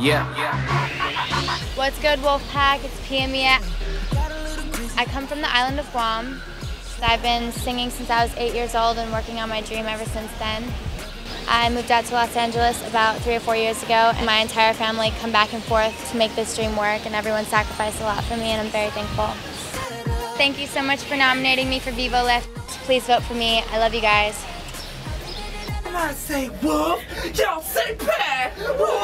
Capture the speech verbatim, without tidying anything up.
Yeah. What's good, Wolfpack? It's Pia Mia. I come from the island of Guam. I've been singing since I was eight years old and working on my dream ever since then. I moved out to Los Angeles about three or four years ago, and my entire family come back and forth to make this dream work, and everyone sacrificed a lot for me, and I'm very thankful. Thank you so much for nominating me for Vevo Lift. Please vote for me. I love you guys. I say wolf, y'all say pack.